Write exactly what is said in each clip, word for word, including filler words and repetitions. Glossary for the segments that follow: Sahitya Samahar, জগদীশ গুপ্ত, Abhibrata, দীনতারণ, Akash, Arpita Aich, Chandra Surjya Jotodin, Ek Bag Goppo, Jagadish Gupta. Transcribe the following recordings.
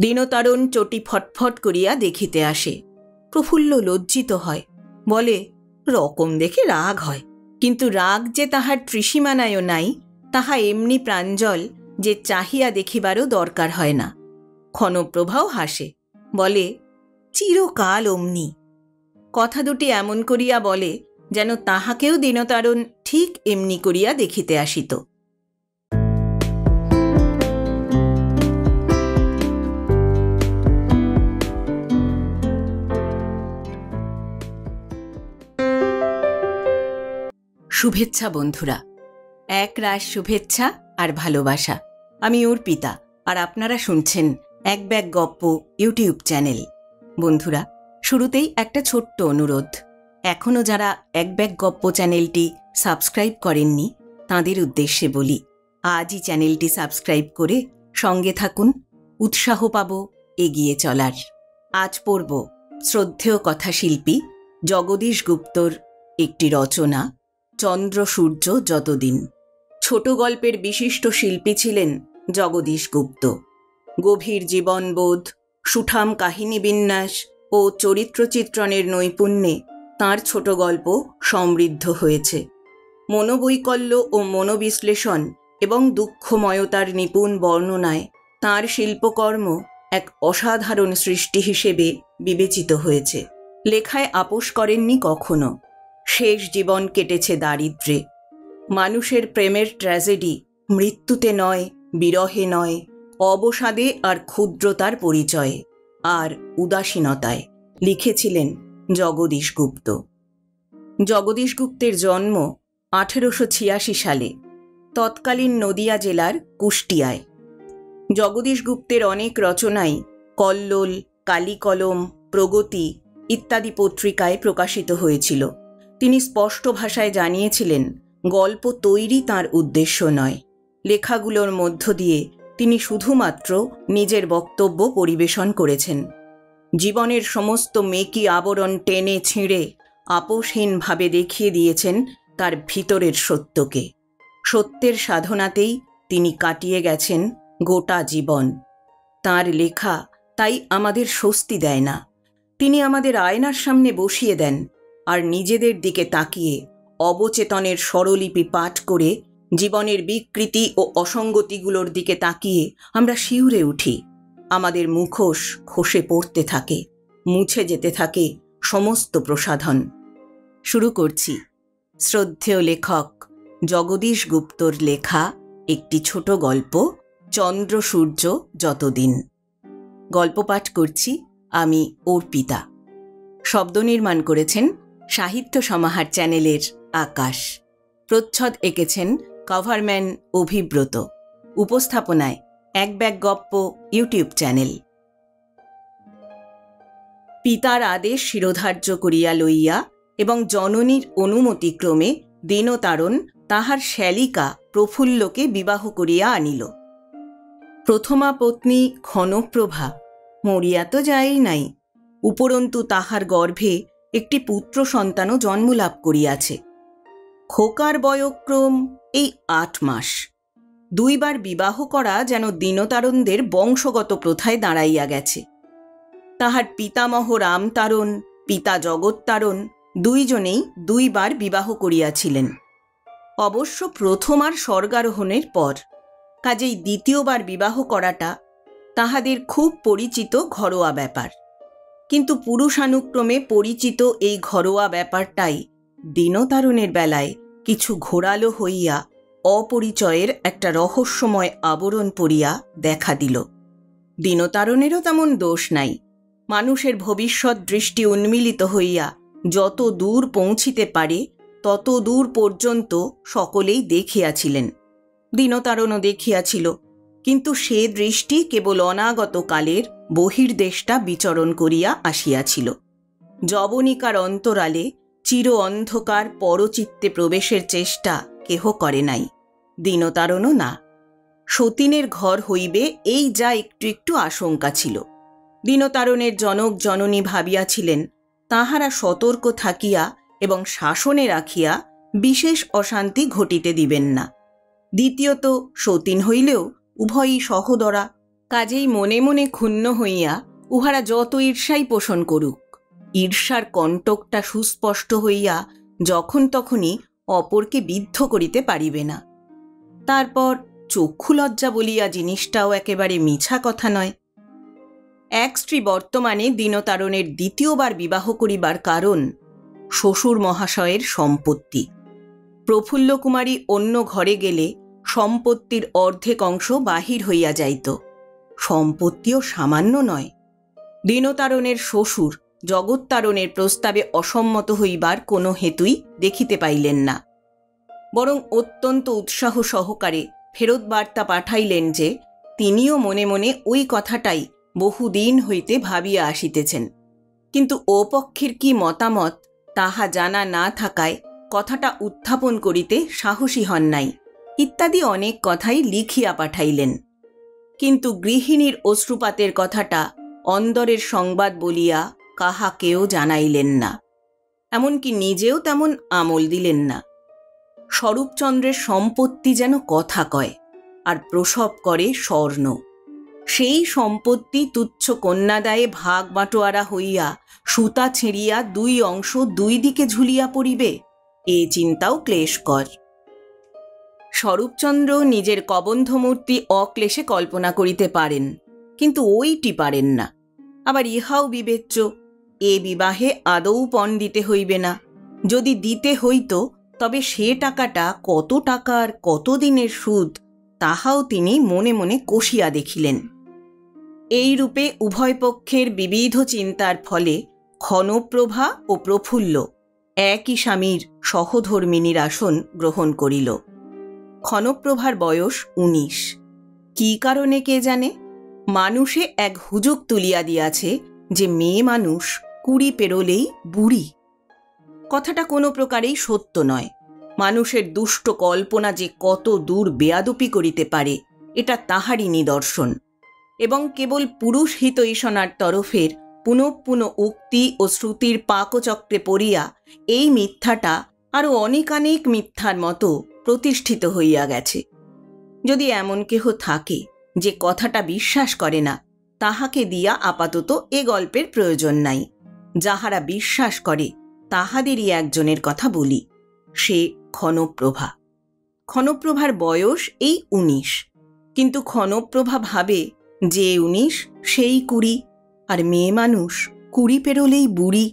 दीनतारण चटी फटफट करिया देखिते आसे। प्रफुल्ल लज्जित हय, बोले रकम देखे राग हय, किन्तु राग जे ताहार त्रिसीमानायो नाई ताहा एमनी प्रांजल जे चाहिया देखिबारो दरकार हय ना। क्षणप्रभाव हासे, बोले चिरकाल ओमनी। कथा दुटी एमन करिया बोले जेन ताहाकेओ दीनतारण ठीक एमनी करिया देखिते आसित। शुभेच्छा बंधुरा, एक राश शुभेच्छा और भालोबाशा। आमी अर्पिता और आपनारा सुनছেন এক ব্যাগ গপ্পো यूट्यूब चैनल। बंधुरा शुरूते ही एक छोट्ट अनुरोध, एखोनो जारा এক ব্যাগ গপ্পো चैनलटी सबस्क्राइब करेनনি तादेर उद्देश्य बोली, आज ही चैनलटी सबस्क्राइब करे संगे थाकुन, उत्साह पाबो एगिए चलार। आज पढ़ब श्रद्धेय कथाशिल्पी जगदीश गुप्तर एकटी रचना चंद्र सूर्य जतदिन। छोट गल्पेर विशिष्ट शिल्पी छिलेन जगदीश गुप्त। गभीर जीवनबोध, सुठाम काहिनी विन्यास और चरित्रचित्रणेर नैपुण्ये तार छोट गल्प समृद्ध हयेछे। मनोबैकल्य और मनोविश्लेषण एवं दुःखमयतार निपुण वर्णनाय तार शिल्पकर्म एक असाधारण सृष्टि हिसेबे विवेचित हयेछे। लेखाय आपोष करेननि कखनो। शेष जीवन केटेছে দারিদ্রে। মানুষের প্রেমের ট্র্যাজেডি মৃত্যুতে নয়, বিরহে নয়, অবসাদে আর ক্ষুদ্রতার পরিচয়ে আর উদাসীনতায় লিখেছিলেন জগদীশ গুপ্ত। জগদীশ গুপ্তের জন্ম আঠারোশো ছিয়াশি সালে তৎকালীন নদিয়া জেলার কুষ্টিয়ায়। জগদীশ গুপ্তের অনেক রচনাই কল্লোল, কালিকলম, প্রগতি ইত্যাদি পত্রিকায় প্রকাশিত হয়েছিল। তিনি স্পষ্ট ভাষায় জানিয়েছিলেন গল্প তৈরি তার উদ্দেশ্য নয়। লেখাগুলোর মধ্য দিয়ে তিনি শুধুমাত্র নিজের বক্তব্য পরিবেশন করেছেন। জীবনের সমস্ত মেকি আবরণ টেনে ছিঁড়ে আপোষহীনভাবে দেখিয়ে দিয়েছেন তার ভিতরের সত্যকে। সত্যের সাধনাতেই তিনি কাটিয়ে গেছেন গোটা জীবন। তার লেখা তাই আমাদের স্বস্তি দেয় না। তিনি আমাদের আয়নার সামনে বসিয়ে দেন আর নিজেদের দিকে তাকিয়ে অবচেতনের স্বরলিপি পাঠ করে জীবনের বিকৃতি ও অসঙ্গতিগুলোর দিকে তাকিয়ে আমরা শিউরে উঠি। আমাদের মুখোশ খসে পড়তে থাকে, মুছে যেতে থাকে সমস্ত প্রসাধন। শুরু করছি শ্রদ্ধেয় লেখক জগদীশ গুপ্তর লেখা একটি ছোট গল্প চন্দ্র সূর্য যতদিন। গল্প পাঠ করছি আমি অর্পিতা। শব্দ নির্মাণ করেছেন साहित्य समाहार चैनलेर आकाश। प्रच्छद एकेछेन कवरमैन अभिब्रत। उपस्थापनाय एक बैग गप्पो यूट्यूब चैनल। पितार आदेश शिरोधार्य करिया लइया एवं जननीर अनुमति क्रमे दीनतारण ताहार श्यालिका प्रफुल्लके विवाह करिया आनिल। प्रथमा पत्नी क्षणप्रभा मरिया तो जाई नाई, उपरन्तु ताहार गर्भे একটি পুত্র সন্তানও জন্মলাভ করিয়াছে। খোকার বয়ক্রম এই আট মাস। দুইবার বিবাহ করা যেন দীনতারণদের বংশগত প্রথায় দাঁড়াইয়া গেছে। তাহার পিতামহ রামতারণ, পিতা জগত্তারণ দুইজনেই দুইবার বিবাহ করিয়াছিলেন। অবশ্য প্রথম আর স্বর্গারোহণের পর, কাজেই দ্বিতীয়বার বিবাহ করাটা তাহাদের খুব পরিচিত ঘরোয়া ব্যাপার। কিন্তু পুরুষানুক্রমে পরিচিত এই ঘরোয়া ব্যাপারটাই দীনতারণের বেলায় কিছু ঘোরালো হইয়া অপরিচয়ের একটা রহস্যময় আবরণ পড়িয়া দেখা দিল। দীনতারণেরও তেমন দোষ নাই। মানুষের ভবিষ্যৎ দৃষ্টি উন্মিলিত হইয়া যত দূর পৌঁছিতে পারে তত দূর পর্যন্ত সকলেই দেখিয়াছিলেন। দীনতারণও দেখিয়াছিল, কিন্তু সে দৃষ্টি কেবল অনাগত কালের বহির্দেশটা বিচরণ করিয়া আসিয়াছিল। যবনিকার অন্তরালে চির অন্ধকার পরচিত্তে প্রবেশের চেষ্টা কেহ করে নাই, দীনতারণও না। সতীনের ঘর হইবে এই যা একটু একটু আশঙ্কা ছিল। দীনতারণের জনক জননী ভাবিয়াছিলেন তাহারা সতর্ক থাকিয়া এবং শাসনে রাখিয়া বিশেষ অশান্তি ঘটিতে দিবেন না। দ্বিতীয়ত, সতীন হইলেও উভয়ই সহোদরা, কাজেই মনে মনে ক্ষুণ্ণ হইয়া উহারা যত ঈর্ষাই পোষণ করুক, ঈর্ষার কণ্টকটা সুস্পষ্ট হইয়া যখন তখনই অপরকে বিদ্ধ করিতে পারিবে না। তারপর চক্ষু লজ্জা বলিয়া জিনিসটাও একেবারে মিছা কথা নয়। এক স্ত্রী বর্তমানে দিনতারণের দ্বিতীয়বার বিবাহ করিবার কারণ শ্বশুর মহাশয়ের সম্পত্তি। প্রফুল্ল কুমারী অন্য ঘরে গেলে সম্পত্তির অর্ধেক অংশ বাহির হইয়া যাইত। সম্পত্তিও সামান্য নয়। দিনতারণের শ্বশুর জগত্তারণের প্রস্তাবে অসম্মত হইবার কোনো হেতুই দেখিতে পাইলেন না, বরং অত্যন্ত উৎসাহ সহকারে ফেরত বার্তা পাঠাইলেন যে তিনিও মনে মনে ওই কথাটাই বহুদিন হইতে ভাবিয়া আসিতেছেন, কিন্তু ও পক্ষের কি মতামত তাহা জানা না থাকায় কথাটা উত্থাপন করিতে সাহসী হন নাই ইত্যাদি অনেক কথাই লিখিয়া পাঠাইলেন। কিন্তু গৃহিণীর অশ্রুপাতের কথাটা অন্দরের সংবাদ বলিয়া কাহাকেও জানাইলেন না, এমনকি নিজেও তেমন আমল দিলেন না। স্বরূপচন্দ্রের সম্পত্তি যেন কথা কয় আর প্রসব করে স্বর্ণ। সেই সম্পত্তি তুচ্ছ কন্যাদায়ে ভাগ বাটোয়ারা হইয়া সুতা ছিঁড়িয়া দুই অংশ দুই দিকে ঝুলিয়া পড়িবে, এ চিন্তাও ক্লেশকর। স্বরূপচন্দ্র নিজের কবন্ধমূর্তি অক্লেশে কল্পনা করিতে পারেন, কিন্তু ওইটি পারেন না। আবার ইহাও বিবেচ্য, এ বিবাহে আদৌ পণ দিতে হইবে না। যদি দিতে হইত তবে সে টাকাটা কত টাকার কতদিনের সুদ তাহাও তিনি মনে মনে কষিয়া দেখিলেন। এই রূপে উভয় পক্ষের বিবিধ চিন্তার ফলে ক্ষণপ্রভা ও প্রফুল্ল একই স্বামীর সহধর্মিনীর আসন গ্রহণ করিল। ক্ষণপ্রভার বয়স উনিশ। কি কারণে কে জানে, মানুষে এক হুজুক তুলিয়া দিয়াছে যে মেয়ে মানুষ কুড়ি পেরোলেই বুড়ি। কথাটা কোনো প্রকারেই সত্য নয়। মানুষের দুষ্ট কল্পনা যে কত দূর বেয়াদপি করিতে পারে এটা তাহারই নিদর্শন, এবং কেবল পুরুষ হিতৈষণার তরফের পুনঃপুন উক্তি ও শ্রুতির পাকচক্রে পড়িয়া এই মিথ্যাটা আরও অনেকানেক মিথ্যার মতো প্রতিষ্ঠিত হইয়া গেছে। যদি এমন কেহ থাকে যে কথাটা বিশ্বাস করে না, তাহাকে দিয়া আপাতত এ গল্পের প্রয়োজন নাই। যাহারা বিশ্বাস করে তাহাদেরই একজনের কথা বলি, সে ক্ষণপ্রভা। ক্ষণপ্রভার বয়স এই উনিশ, কিন্তু ক্ষণপ্রভা ভাবে যে উনিশ সেই কুড়ি, আর মেয়ে মানুষ কুড়ি পেরোলেই বুড়ি।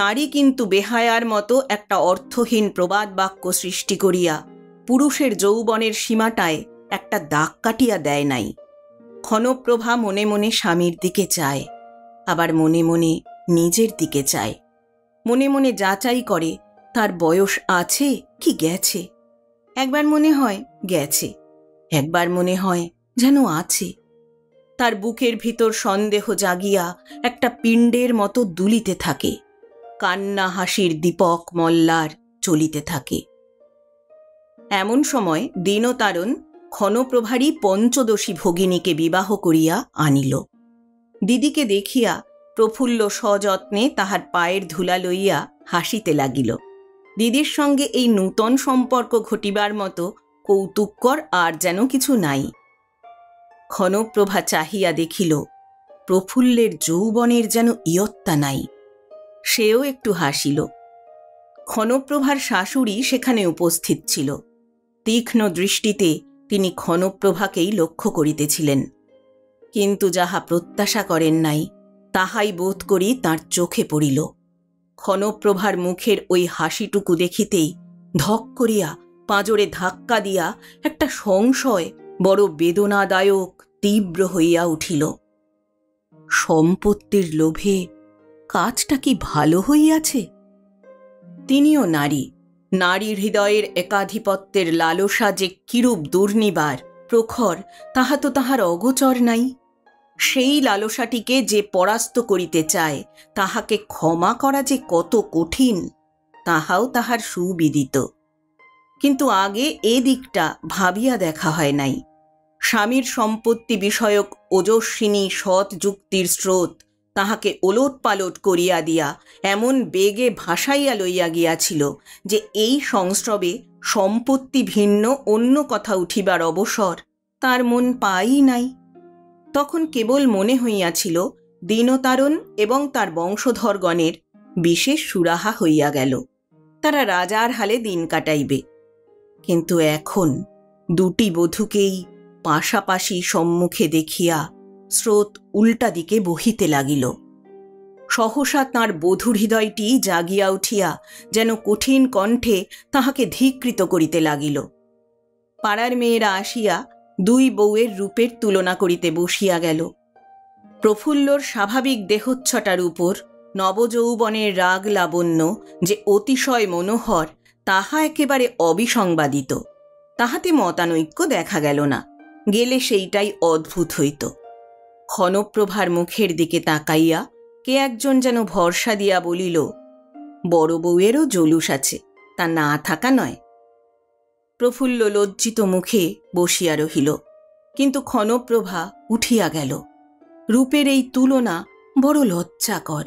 নারী কিন্তু বেহায়ার মতো একটা অর্থহীন প্রবাদ বাক্য সৃষ্টি করিয়া পুরুষের যৌবনের সীমাটায় একটা দাগ কাটিয়া দেয় নাই। ক্ষণপ্রভা মনে মনে স্বামীর দিকে চায়, আবার মনে মনে নিজের দিকে চায়। মনে মনে যাচাই করে তার বয়স আছে কি গেছে। একবার মনে হয় গেছে, একবার মনে হয় যেন আছে। তার বুকের ভিতর সন্দেহ জাগিয়া একটা পিণ্ডের মতো দুলিতে থাকে, কান্না হাসির দীপক মল্লার চলিতে থাকে। এমন সময় দিনতারণ ক্ষণপ্রভারী পঞ্চদশী ভগিনীকে বিবাহ করিয়া আনিল। দিদিকে দেখিয়া প্রফুল্ল সযত্নে তাহার পায়ের ধুলা লইয়া হাসিতে লাগিল। দিদির সঙ্গে এই নূতন সম্পর্ক ঘটিবার মতো কৌতুককর আর যেন কিছু নাই। ক্ষণপ্রভা চাহিয়া দেখিল প্রফুল্লের যৌবনের যেন ইয়ত্তা নাই। সেও একটু হাসিল। ক্ষণপ্রভার শাশুড়ি সেখানে উপস্থিত ছিল। তীক্ষ্ণ দৃষ্টিতে তিনি ক্ষণপ্রভাকেই লক্ষ্য করিতেছিলেন, কিন্তু যাহা প্রত্যাশা করেন নাই তাহাই বোধ করি তাঁর চোখে পড়িল। ক্ষণপ্রভার মুখের ওই হাসিটুকু দেখিতেই ধক করিয়া পাঁজরে ধাক্কা দিয়া একটা সংশয় বড় বেদনাদায়ক তীব্র হইয়া উঠিল। সম্পত্তির লোভে কাজটা কি ভালো হইয়াছে? তিনিও নারী। নারী হৃদয়ের একাধিপত্যের লালসা যে কিরূপ দুর্নিবার প্রখর তাহা তো তাহার অগোচর নাই। সেই লালসাটিকে যে পরাস্ত করিতে চায় তাহাকে ক্ষমা করা যে কত কঠিন তাহাও তাহার সুবিদিত, কিন্তু আগে এ দিকটা ভাবিয়া দেখা হয় নাই। স্বামীর সম্পত্তি বিষয়ক ওজস্বিনী সৎ যুক্তির স্রোত তাহাকে ওলট পালট করিয়া দিয়া এমন বেগে ভাসাইয়া লইয়া গিয়াছিল যে এই সংস্রবে সম্পত্তি ভিন্ন অন্য কথা উঠিবার অবসর তার মন পাই নাই। তখন কেবল মনে হইয়াছিল দীনতারণ এবং তার বংশধরগণের বিশেষ সুরাহা হইয়া গেল, তারা রাজার হালে দিন কাটাইবে। কিন্তু এখন দুটি বধূকেই পাশাপাশি সম্মুখে দেখিয়া স্রোত উল্টা দিকে বহিতে লাগিল। সহসা তাঁর বধূর হৃদয়টি জাগিয়া উঠিয়া যেন কঠিন কণ্ঠে তাহাকে ধিকৃত করিতে লাগিল। পাড়ার মেয়েরা আসিয়া দুই বউয়ের রূপের তুলনা করিতে বসিয়া গেল। প্রফুল্লর স্বাভাবিক দেহচ্ছটার উপর নবযৌবনের রাগ লাবণ্য যে অতিশয় মনোহর তাহা একেবারে অবিসংবাদিত, তাহাতে মতানৈক্য দেখা গেল না, গেলে সেইটাই অদ্ভুত হইত। ক্ষণপ্রভার মুখের দিকে তাকাইয়া কে একজন যেন ভরসা দিয়া বলিল, বড় বউয়েরও জলুস আছে, তা না থাকা নয়। প্রফুল্ল লজ্জিত মুখে বসিয়া রহিল, কিন্তু ক্ষণপ্রভা উঠিয়া গেল। রূপের এই তুলনা বড় লজ্জাকর।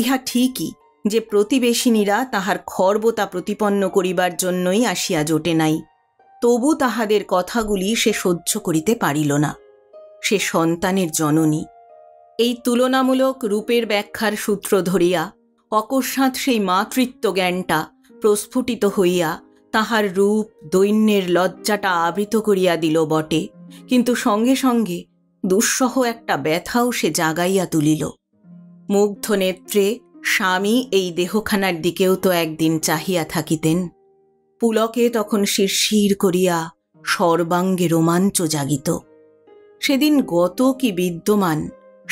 ইহা ঠিকই যে প্রতিবেশিনীরা তাহার খর্বতা প্রতিপন্ন করিবার জন্যই আসিয়া জোটে নাই, তবু তাহাদের কথাগুলি সে সহ্য করিতে পারিল না। সে সন্তানের জননী। এই তুলনামূলক রূপের ব্যাখ্যার সূত্র ধরিয়া অকস্মাৎ সেই মাতৃত্ব জ্ঞানটা প্রস্ফুটিত হইয়া তাহার রূপ দৈন্যের লজ্জাটা আবৃত করিয়া দিল বটে, কিন্তু সঙ্গে সঙ্গে দুঃসহ একটা ব্যথাও সে জাগাইয়া তুলিল। মুগ্ধ নেত্রে স্বামী এই দেহখানার দিকেও তো একদিন চাহিয়া থাকিতেন। পুলকে তখন শিরশির করিয়া সর্বাঙ্গে রোমাঞ্চ জাগিত। সেদিন গত কি বিদ্যমান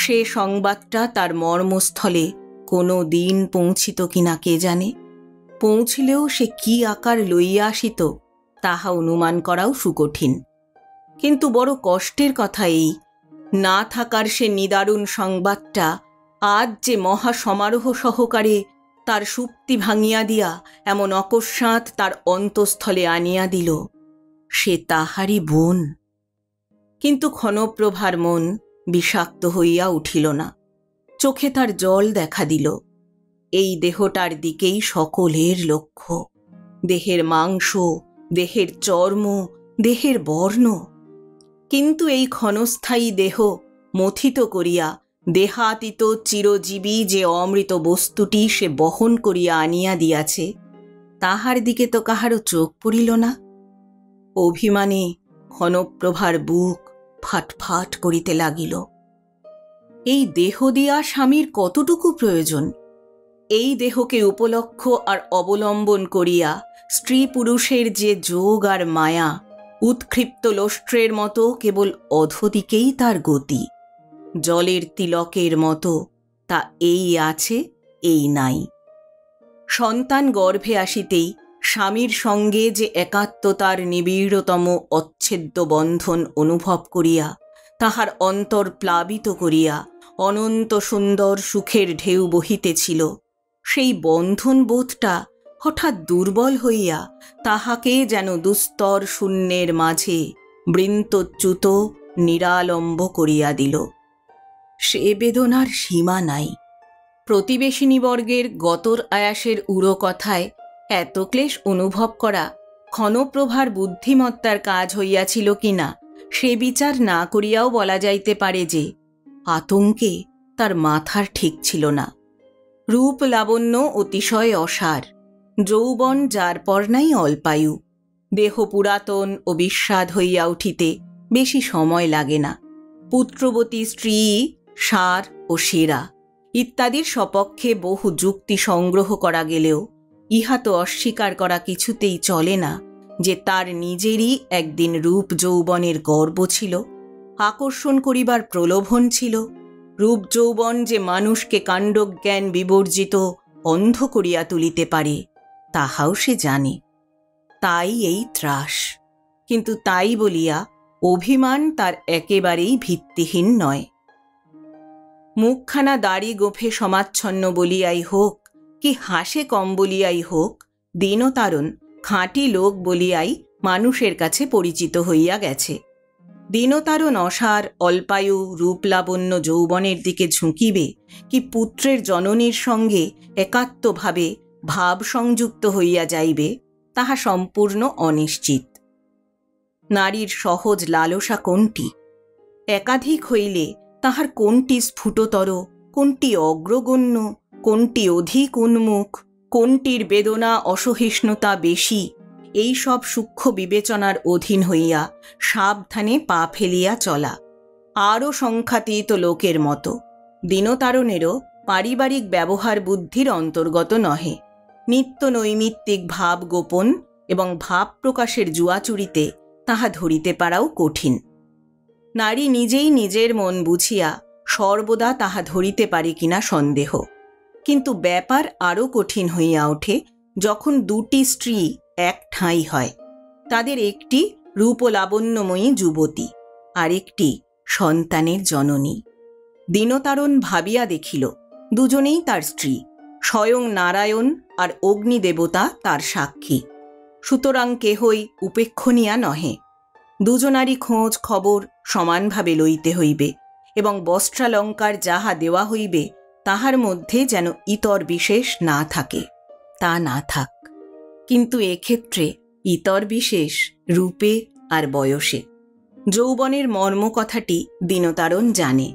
সে সংবাদটা তার মর্মস্থলে কোনো দিন পৌঁছিত কিনা কে জানে। পৌঁছিলেও সে কি আকার লইয়া আসিত তাহা অনুমান করাও সুকঠিন। কিন্তু বড় কষ্টের কথা এই, না থাকার সে নিদারুণ সংবাদটা আজ যে মহা সমারোহ সহকারে তার সুপ্তি ভাঙিয়া দিয়া এমন অকস্মাৎ তার অন্তঃস্থলে আনিয়া দিল। সে তাহারই বোন। কিন্তু ক্ষণপ্রভার মন বিষাক্ত হইয়া উঠিল না, চোখে তার জল দেখা দিল। এই দেহটার দিকেই সকলের লক্ষ্য। দেহের মাংস, দেহের চর্ম, দেহের বর্ণ, কিন্তু এই ক্ষণস্থায়ী দেহ মথিত করিয়া দেহাতীত চিরজীবী যে অমৃত বস্তুটি সে বহন করিয়া আনিয়া দিয়াছে তাহার দিকে তো কাহারও চোখ পড়িল না। অভিমানে ক্ষণপ্রভার বুক ফাটফাট করিতে লাগিল। এই দেহ দিয়া স্বামীর কতটুকু প্রয়োজন? এই দেহকে উপলক্ষ আর অবলম্বন করিয়া স্ত্রী পুরুষের যে যোগ আর মায়া উৎক্ষিপ্ত লস্ট্রের মতো কেবল অধোদিকেই তার গতি, জলের তিলকের মতো তা এই আছে এই নাই। সন্তান গর্ভে আসিতেই স্বামীর সঙ্গে যে একাত্মতার নিবিড়তম অচ্ছেদ্য বন্ধন অনুভব করিয়া তাহার অন্তর প্লাবিত করিয়া অনন্ত সুন্দর সুখের ঢেউ বহিতেছিল, সেই বন্ধন বোধটা হঠাৎ দুর্বল হইয়া তাহাকে যেন দুস্তর শূন্যের মাঝে বৃন্তচ্যুত নিরালম্ব করিয়া দিল। সে বেদনার সীমা নাই। প্রতিবেশিনীবর্গের গতর আয়াসের উড়ো কথায় এত ক্লেশ অনুভব করা ক্ষণপ্রভার বুদ্ধিমত্তার কাজ হইয়াছিল কিনা সে বিচার না করিয়াও বলা যাইতে পারে যে আতঙ্কে তার মাথার ঠিক ছিল না। রূপ লাবণ্য অতিশয় অসার, যৌবন যার পর নাই অল্পায়ু, দেহ পুরাতন ও বিস্বাদ হইয়া উঠিতে বেশি সময় লাগে না। পুত্রবতী স্ত্রী সার ও সেরা ইত্যাদির সপক্ষে বহু যুক্তি সংগ্রহ করা গেলেও ইহা তো অস্বীকার করা কিছুতেই চলে না যে তার নিজেরই একদিন রূপ যৌবনের গর্ব ছিল, আকর্ষণ করিবার প্রলোভন ছিল। রূপ যৌবন যে মানুষকে কাণ্ডজ্ঞান বিবর্জিত অন্ধ করিয়া তুলিতে পারে তাহাও সে জানে, তাই এই ত্রাস। কিন্তু তাই বলিয়া অভিমান তার একেবারেই ভিত্তিহীন নয়। মুখখানা দাড়ি গোঁফে সমাচ্ছন্ন বলিয়াই হোক কি হাসে কম বলিয়াই হোক, দীনতারণ খাঁটি লোক বলিয়াই মানুষের কাছে পরিচিত হইয়া গেছে। দীনতারণ অসার অল্পায়ু রূপলাবণ্য যৌবনের দিকে ঝুঁকিবে কি পুত্রের জননীর সঙ্গে একাত্মভাবে ভাব সংযুক্ত হইয়া যাইবে তাহা সম্পূর্ণ অনিশ্চিত। নারীর সহজ লালসা কোনটি? एकाधिक हईले ताहार कोनटी स्फुटतर, कोनटी अग्रगण्य, कोनटी अधिक उन्मुख, कोनटीर बेदना असहिष्णुता बेशी, एई सब सूक्ष्म विवेचनार अधीन हइया साबधाने पा फेलिया चला। आरो संख्यातीत लोकेर मतो दिनतारणेरो पारिवारिक व्यवहार बुद्धिर अंतर्गत नहे। नित्य नैमित्तिक भाव गोपन एवं भाव प्रकाशेर जुआचुरिते ताहा धरिते पाराओ कठिन। नारी निजेई निजेर मन बुझिया सर्वदा ताहा धरिते पारे किना सन्देह, किन्तु ब्यापार आरो कठिन हइया ओठे जखन दुटी स्त्री एक ठाई हय। तादेर एकटी रूपलावण्यमयी युवती, आरेकटी सन्तानेर जननी। दीनतारण भाविया देखिल दुजनेई तार स्त्री, स्वयं नारायण और अग्निदेवता तार साक्षी, सूतरां केहई उपेक्षणीया नहे। दुजनारी खोज खबर समान भावे लइते हइबे एवं वस्त्रालंकार जाहा देवा हइबे ताहार मध्य जेन इतर विशेष ना थाके, ता ना थाक। किन्तु ए क्षेत्रे इतर विशेष रूपे और बयसे। यौवनेर मर्म कथाटी दीनतारण जाने,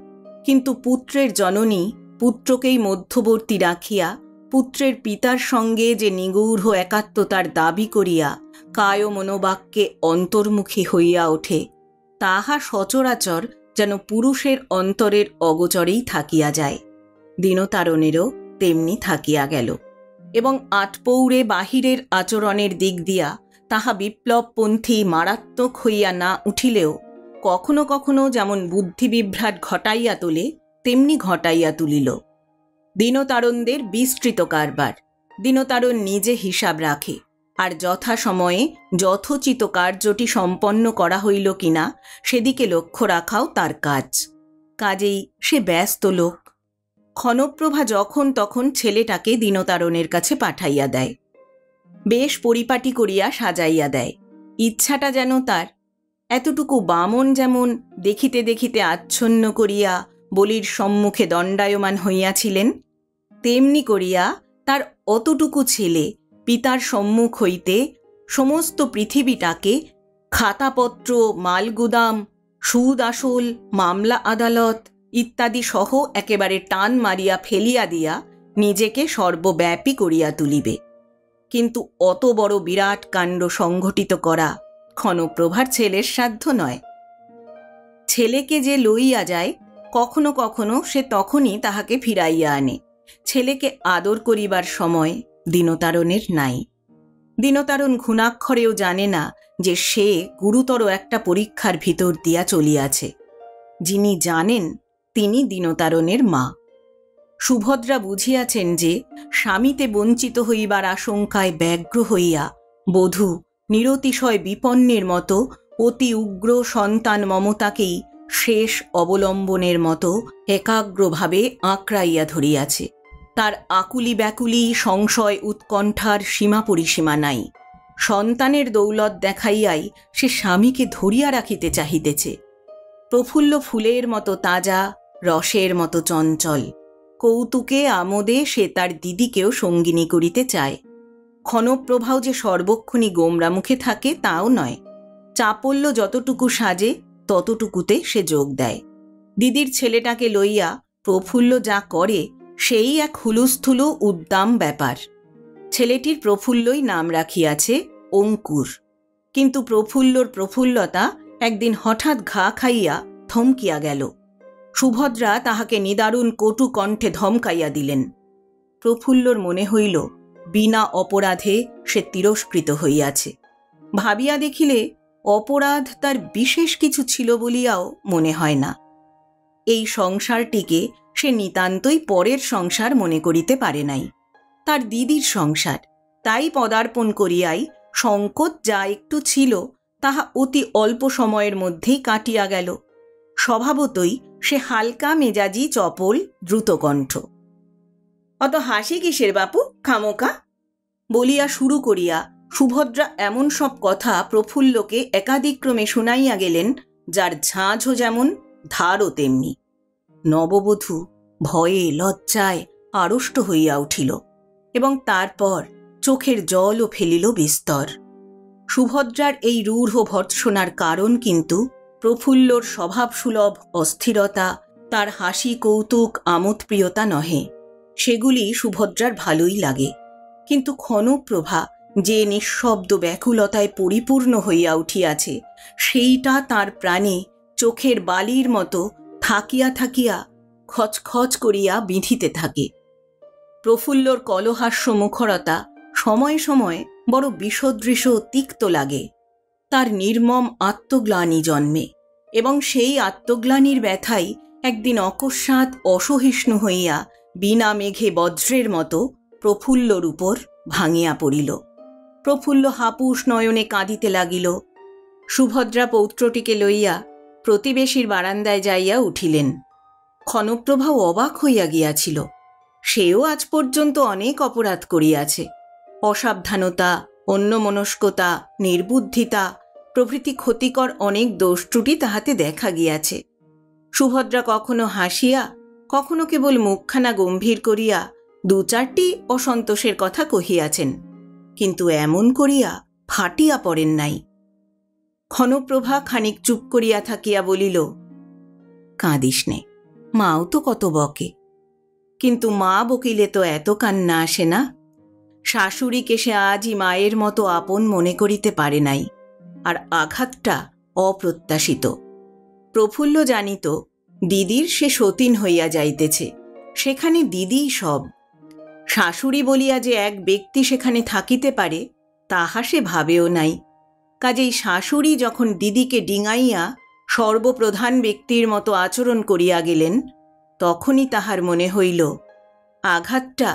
किन्तु पुत्रेर जननी पुत्रकेई मध्यवर्ती राखिया पुत्रेर पितार संगे जे निगूढ़ एकात्मतार दाबी करिया काय मनोवाक्ये अंतर्मुखी हइया ओठे, ताहा सचराचर जेन पुरुषेर अंतरेर अगोचरेई थाकिया जाय। दीनतारणेरो तेमनि थाकिया गेल एवं आटपौरे बाहिरेर आचरणेर दिक दिया ताहा विप्लवपन्थी मारात्मक हइया ना उठिलेও कखनो कखनो जेमन बुद्धि विभ्राट घटाइया तोले तेमनि घटाइया तुलिल। दीनतारणदेर विस्तृत कारबार। दीनतारण निजे हिसाब राखे और यथा समये यथोचित कार्यटी सम्पन्न करा हइल किना सेदिके लक्ष्य राखाओ तार काज। काजेई से व्यस्त लोक। क्षणप्रभा जखन तखन छेलेटाके दीनतारणेर काछे पाठाइया देय, बेश परिपाटी करिया साजाइया देय। इच्छाटा जेन तार एतटुकु बामन जेमन देखिते देखिते आच्छन्न करिया बलिर सम्मुखे दण्डायमान हइयाछिलेन, तेमनि करिया तार अतटुकु छेले पितार सम्मुख हइते समस्त पृथिवीटाके खातापत्र, मालगुदाम, सूद आसल, मामला आदालत इत्यादि सह एकेबारे टान मारिया फेलिया दिया निजेके सर्वव्यापी करिया तुलिबे। किन्तु अत बड़ बिराट काण्ड संघटित करा क्षणप्रभार छेलेर साध्य नय। छेलेके जे लइया जाय कखनो कखनो से तखनी ताहाके फिराइया आने। छेलेके आदर करिबार समय दीनतारणेर नाई। दीनतारण घुणाक्षरेओ जाने ना जे से गुरुतर एकटा परीक्षार भीतर दिया चलियाछे। जिनी जानेन तिनी दीनतारणेर मा। सुभद्रा बुझियाछेन जे स्वामीते वंचित हइबार आशंकाय व्यग्र हइया बधू निरतिशय विपन्नेर मतो अति उग्र सन्तान ममताकेई शेष अवलम्बनेर मतो एकाग्रभावे आँकड़ाइया धरियाछे। तार आकुली व्याकुली संशय उत्कण्ठार सीमा परिसीमा नाई। सन्तानेर दौलत देखाइयाई से स्वामीके धरिया राखिते चाहितेछे। प्रफुल्ल फुलेर मतो ताजा, रसेर मतो चंचल, कौतुके आमोदे से तार दिदिकेओ संगिनी करिते चाय। क्षणप्रभाव जे सर्वक्षणी गोमरा मुखे थाके ताओ नय। चापल्य जतटुकु साजे ततटुकुते से जोग देय। दिदिर छेलेटाके लइया प्रफुल्ल जा करे सेई एक हुलुस्थुलु उद्दाम ब्यापार। छेलेटिर प्रफुल्लई नाम राखियाछे अंकुर। किन्तु प्रफुल्लर प्रफुल्लता एकदिन हठात् घा खाइया थमकिया गेल। सुभद्रा ताहाके निदारुण कटु कण्ठे धमकाइया दिलेन। प्रफुल्लर मने हइल बिना अपराधे से तिरस्कृत हइयाछे। भाविया देखिले अपराध तार विशेष किछु छिलो बलियाओ मने हय ना। एई संसारटीके से नितान्तई परेर संसार मने करिते पारे नाई। तार दिदिर संसार ताई पदार्पण करियाई संकोच जा एकटु छिलो ताहा अति अल्प समयेर मध्येई काटिया गेल। स्वभावतई से हालका मेजाजी, चपल, द्रुतकण्ठ। अत हासि किसेर बापू खामोका बलिया शुरू करिया सुभद्रा एमन सब कथा प्रफुल्लके एकाधिक्रमे शुनाइया गेलेन जार झाँझो जेमन धारो तेमनि। नवबधू भये लज्जाय आड़ष्ट हइया उठिल एवं तारपर चोखेर जलओ फेलिल बिस्तर। सुभद्रार एई रूढ़ भर्त्सनार कारण किन्तु প্রফুল্লর স্বভাবসুলভ অস্থিরতা, তার হাসি কৌতুক আমোদপ্রিয়তা নহে, সেগুলি সুভদ্রার ভালোই লাগে। কিন্তু ক্ষণপ্রভা যে নিঃশব্দ ব্যাকুলতায় পরিপূর্ণ হইয়া উঠিয়াছে, সেইটা তার প্রাণে চোখের বালির মতো থাকিয়া থাকিয়া খচখচ করিয়া বিঁধিতে থাকে। প্রফুল্লর কলহাস্য মুখরতা সময়ে সময়ে বড় বিষদৃশ্য তিক্ত লাগে। তার নির্মম আত্মগ্লানি জন্মে এবং সেই আত্মগ্লানির ব্যথাই একদিন অকস্মাৎ অসহিষ্ণু হইয়া বিনা মেঘে বজ্রের মতো প্রফুল্লর উপর ভাঙিয়া পড়িল। প্রফুল্ল হাপুস নয়নে কাঁদিতে লাগিল। সুভদ্রা পৌত্রটিকে লইয়া প্রতিবেশীর বারান্দায় যাইয়া উঠিলেন। ক্ষণপ্রভাও অবাক হইয়া গিয়াছিল। সেও আজ পর্যন্ত অনেক অপরাধ করিয়াছে। অসাবধানতা, অন্যমনস্কতা, নির্বুদ্ধিতা প্রভৃতি ক্ষতিকর অনেক দোষ ত্রুটি তাহাতে দেখা গিয়াছে। সুভদ্রা কখনো হাসিয়া, কখনো কেবল মুখখানা গম্ভীর করিয়া দু চারটি অসন্তোষের কথা কহিয়াছেন, কিন্তু এমন করিয়া ফাটিয়া পড়েন নাই। ক্ষণপ্রভা খানিক চুপ করিয়া থাকিয়া বলিল, কাঁদিস নে, মাও তো কত বকে। কিন্তু মা বকিলে তো এত কান্না আসে না। শাশুড়িকে সে আজই মায়ের মতো আপন মনে করিতে পারে নাই, আর আঘাতটা অপ্রত্যাশিত। প্রফুল্ল জানিত দিদির সে সতীন হইয়া যাইতেছে, সেখানে দিদিই সব। শাশুড়ি বলিয়া যে এক ব্যক্তি সেখানে থাকিতে পারে, তাহা সে ভাবেও নাই। কাজেই শাশুড়ি যখন দিদিকে ডিঙাইয়া সর্বপ্রধান ব্যক্তির মতো আচরণ করিয়া গেলেন, তখনই তাহার মনে হইল আঘাতটা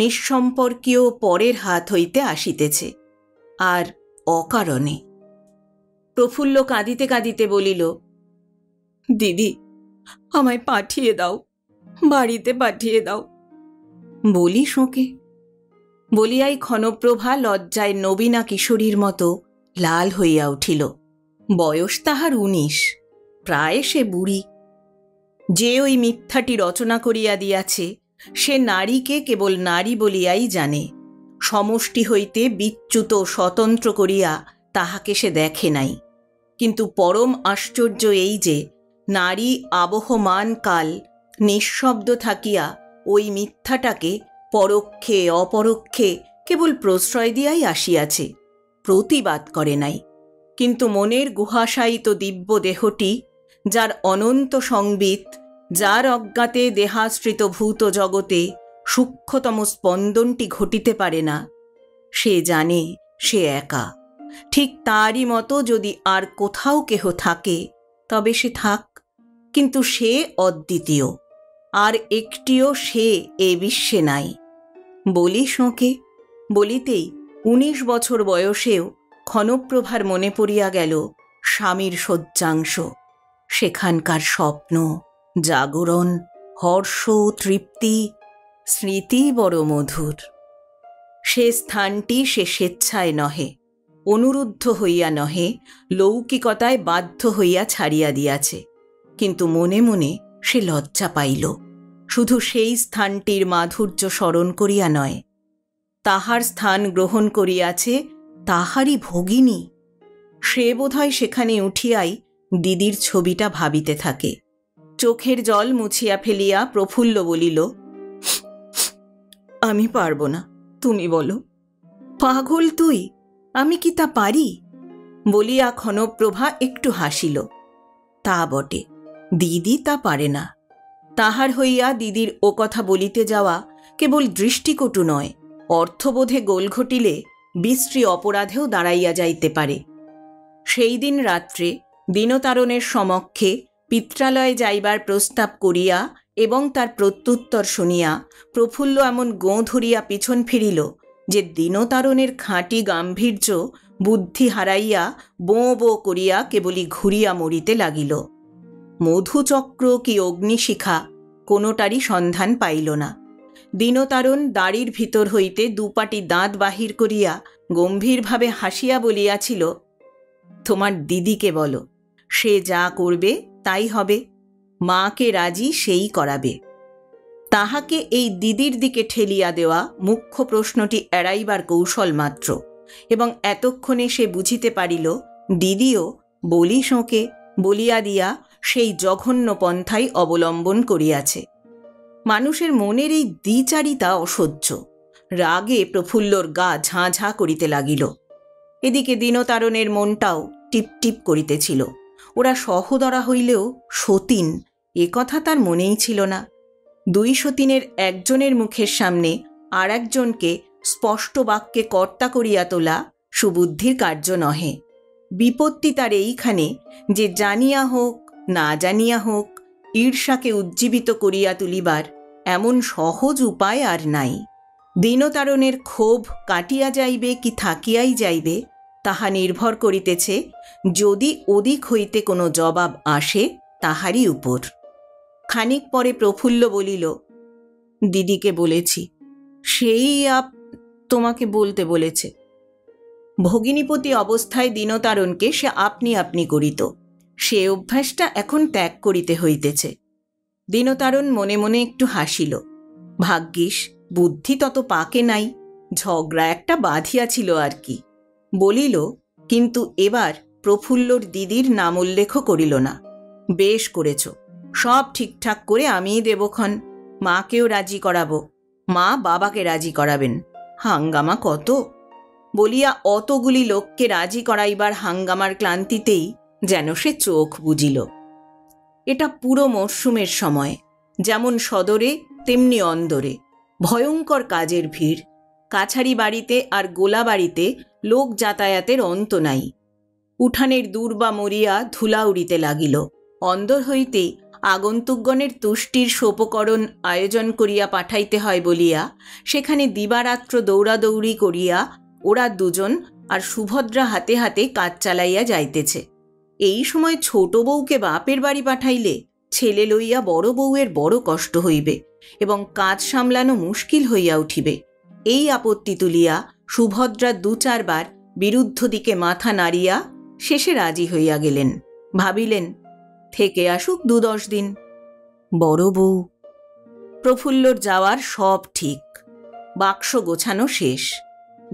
নিঃসম্পর্কীয় পরের হাত হইতে আসিতেছে, আর অকারণে। প্রফুল্ল কাঁদিতে কাঁদিতে বলিল, দিদি, আমায় পাঠিয়ে দাও, বাড়িতে পাঠিয়ে দাও। বলি শোকে বলিয়াই ক্ষণপ্রভা লজ্জায় নবীনা কিশোরীর মতো লাল হইয়া উঠিল। বয়স তাহার উনিশ, প্রায় সে বুড়ি। যে ওই মিথ্যাটি রচনা করিয়া দিয়াছে, সে নারীকে কেবল নারী বলিয়াই জানে। সমষ্টি হইতে বিচ্যুত স্বতন্ত্র করিয়া তাহাকে সে দেখে নাই। কিন্তু পরম আশ্চর্য এই যে, নারী আবহমান কাল নিঃশব্দ থাকিয়া ওই মিথ্যাটাকে পরোক্ষে অপরোক্ষে কেবল প্রশ্রয় দিয়াই আসিয়াছে, প্রতিবাদ করে নাই। কিন্তু মনের গুহাশায়িত দিব্য দেহটি, যার অনন্ত সংবিত, যার অজ্ঞাতে দেহাশ্রিত ভূত জগতে সূক্ষ্মতম স্পন্দনটি ঘটিতে পারে না, সে জানে সে একা। ঠিক তারই মতো যদি আর কোথাও কেহ থাকে, তবে সে থাক, কিন্তু সে অদ্বিতীয়, আর একটিও সে এ বিশ্বে নাই। বলি শোকে বলিতেই উনিশ বছর বয়সেও ক্ষণপ্রভার মনে পড়িয়া গেল স্বামীর শয্যাংশ, সেখানকার স্বপ্ন, জাগরণ, হর্ষ, তৃপ্তি। স্মৃতি বড় মধুর। সে স্থানটি সে স্বেচ্ছায় নহে, অনুরুদ্ধ হইয়া নহে, লৌকিকতায় বাধ্য হইয়া ছাড়িয়া দিয়াছে। কিন্তু মনে মনে সে লজ্জা পাইল, শুধু সেই স্থানটির মাধুর্য স্মরণ করিয়া নয়, তাহার স্থান গ্রহণ করিয়াছে তাহারই ভগিনী। সে বোধহয় সেখানে উঠিয়াই দিদির ছবিটা ভাবিতে থাকে। চোখের জল মুছিয়া ফেলিয়া প্রফুল্ল বলিল, আমি পারব না, তুমি বলো। পাগল তুই, আমি কি তা পারি? বলিয়া ক্ষণপ্রভা একটু হাসিল। তা বটে, দিদি তা পারে না। তাহার হইয়া দিদির ও কথা বলিতে যাওয়া কেবল দৃষ্টিকটু নয়, অর্থবোধে গোল ঘটিলে বিশ্রী অপরাধেও দাঁড়াইয়া যাইতে পারে। সেই দিন রাত্রে দিনতারণের সমক্ষে পিত্রালয়ে যাইবার প্রস্তাব করিয়া এবং তার প্রত্যুত্তর শুনিয়া প্রফুল্ল এমন গোঁ ধরিয়া পিছন ফিরিল যে দিনতারণের খাঁটি গাম্ভীর্য বুদ্ধি হারাইয়া বোঁ বোঁ করিয়া কেবলই ঘুরিয়া মরিতে লাগিল। মধুচক্র কি অগ্নিশিখা, কোনোটারই সন্ধান পাইল না। দিনতারণ দাড়ির ভিতর হইতে দুপাটি দাঁত বাহির করিয়া গম্ভীরভাবে হাসিয়া বলিয়াছিল, তোমার দিদিকে বলো, সে যা করবে তাই হবে, মাকে রাজি সেই করাবে। তাহাকে এই দিদির দিকে ঠেলিয়া দেওয়া মুখ্য প্রশ্নটি এড়াইবার কৌশল মাত্র। এবং এতক্ষণে সে বুঝিতে পারিল দিদিও বলি শোঁকে বলিয়া দিয়া সেই জঘন্য পন্থাই অবলম্বন করিয়াছে। মানুষের মনের এই দ্বিচারিতা অসহ্য। রাগে প্রফুল্লর গা ঝাঁ ঝাঁ করিতে লাগিল। এদিকে দিনতারণের মনটাও টিপটিপ করিতেছিল। ওরা সহদরা হইলেও সতীন এ কথা তার মনেই ছিল না। দুই সতীনের একজনের মুখের সামনে আর একজনকে স্পষ্ট বাক্যে কর্তা করিয়া তোলা সুবুদ্ধির কার্য নহে। বিপত্তি তার এইখানে যে জানিয়া হোক না জানিয়া হোক ঈর্ষাকে উজ্জীবিত করিয়া তুলিবার এমন সহজ উপায় আর নাই। দিনতারণের ক্ষোভ কাটিয়া যাইবে কি থাকিয়াই যাইবে তাহা নির্ভর করিতেছে যদি ওদিক হইতে কোনো জবাব আসে তাহারই উপর। খানিক পরে প্রফুল্ল বলিল, দিদিকে বলেছি, সেই আপ তোমাকে বলতে বলেছে। ভগিনীপতি অবস্থায় দিনতারণকে সে আপনি আপনি করিত, সে অভ্যাসটা এখন ত্যাগ করিতে হইতেছে। দিনতারণ মনে মনে একটু হাসিল। ভাগ্যিস বুদ্ধি তত পাকে নাই, ঝগড়া একটা বাঁধিয়াছিল আর কি। বলিল, কিন্তু এবার প্রফুল্লর দিদির নাম উল্লেখ করিল না। বেশ করেছ, সব ঠিকঠাক করে আমিই দেবক্ষণ। মাকেও রাজি করাবো, মা বাবাকে রাজি করাবেন। হাঙ্গামা কত বলিয়া অতগুলি লোককে রাজি করাইবার হাঙ্গামার ক্লান্তিতেই যেন সে চোখ বুঝিল। এটা পুরো মরশুমের সময়, যেমন সদরে তেমনি অন্দরে ভয়ঙ্কর কাজের ভিড়। কাছারি বাড়িতে আর গোলা বাড়িতে লোক যাতায়াতের অন্ত নাই। উঠানের দূর্বা মরিয়া ধুলা উড়িতে লাগিল। অন্দর হইতে আগন্তুকগণের তুষ্টির সোপকরণ আয়োজন করিয়া পাঠাইতে হয় বলিয়া সেখানে দিবারাত্র দৌড়াদৌড়ি করিয়া ওরা দুজন আর সুভদ্রা হাতে হাতে কাজ চালাইয়া যাইতেছে। এই সময় ছোট বউকে বাপের বাড়ি পাঠাইলে ছেলে লইয়া বড় বউয়ের বড় কষ্ট হইবে এবং কাজ সামলানো মুশকিল হইয়া উঠিবে। এই আপত্তি তুলিয়া সুভদ্রা দু চারবার বিরুদ্ধ দিকে মাথা নাড়িয়া শেষে রাজি হইয়া গেলেন। ভাবিলেন, থেকে আসুক দু দশ দিন। বড় বউ প্রফুল্লর যাওয়ার সব ঠিক, বাক্স গোছানো শেষ।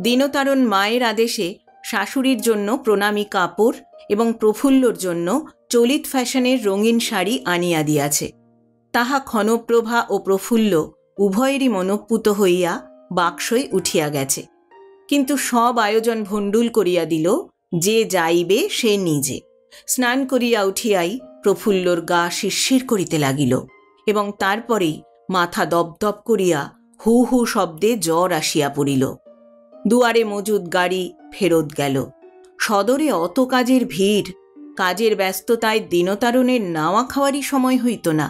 দিনতারণ মায়ের আদেশে শাশুড়ির জন্য প্রণামী কাপড় এবং প্রফুল্লর জন্য চলিত ফ্যাশনের রঙিন শাড়ি আনিয়া দিয়াছে। তাহা ক্ষণপ্রভা ও প্রফুল্ল উভয়েরই মনঃপূত হইয়া বাক্সই উঠিয়া গেছে। কিন্তু সব আয়োজন ভণ্ডুল করিয়া দিল যে যাইবে সে নিজে। স্নান করিয়া উঠিয়াই প্রফুল্লর গা শিরশির করিতে লাগিল এবং তারপরেই মাথা দপদপ করিয়া হু হু শব্দে জ্বর আসিয়া পড়িল। দুয়ারে মজুদ গাড়ি ফেরত গেল। সদরে অত কাজের ভিড়, কাজের ব্যস্ততায় দিনতারণের নাওয়া খাওয়ারই সময় হইত না।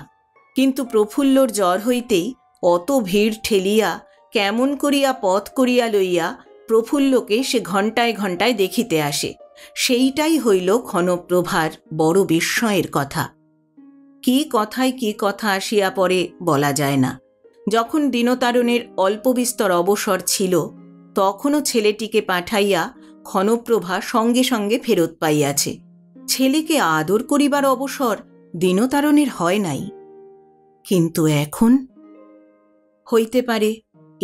কিন্তু প্রফুল্লর জ্বর হইতেই অত ভিড় ঠেলিয়া কেমন করিয়া পথ করিয়া লইয়া প্রফুল্লকে সে ঘণ্টায় ঘণ্টায় দেখিতে আসে। সেইটাই হইল ক্ষণপ্রভার বড় বিস্ময়ের কথা। কি কথায় কি কথা আসিয়া পরে বলা যায় না। যখন দিনতারণের অল্প বিস্তর অবসর ছিল তখনও ছেলেটিকে পাঠাইয়া ক্ষণপ্রভা সঙ্গে সঙ্গে ফেরত পাইয়াছে। ছেলেকে আদর করিবার অবসর দিনতারণের হয় নাই। কিন্তু এখন হইতে পারে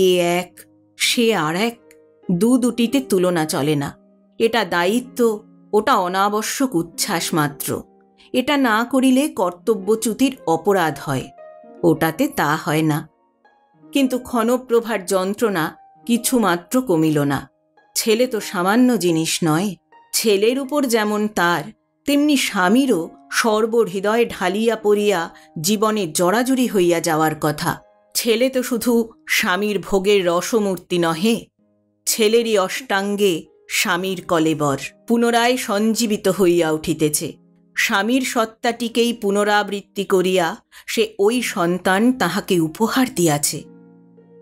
এ এক সে আর এক, দু দুটিতে তুলনা চলে না। এটা দায়িত্ব, ওটা অনাবশ্যক উচ্ছ্বাস মাত্র। এটা না করিলে কর্তব্যচ্যুতির অপরাধ হয়, ওটাতে তা হয় না। কিন্তু ক্ষণপ্রভার যন্ত্রণা কিছুমাত্র কমিল না। ছেলে তো সামান্য জিনিস নয়। ছেলের উপর যেমন তার, তেমনি স্বামীরও সর্বহৃদয় ঢালিয়া পড়িয়া জীবনে জড়াজুড়ি হইয়া যাওয়ার কথা। ছেলে তো শুধু স্বামীর ভোগের রসমূর্তি নহে, ছেলেরই অষ্টাঙ্গে স্বামীর কলেবর পুনরায় সঞ্জীবিত হইয়া উঠিতেছে। স্বামীর সত্তাটিকেই পুনরাবৃত্তি করিয়া সে ওই সন্তান তাহাকে উপহার দিয়াছে।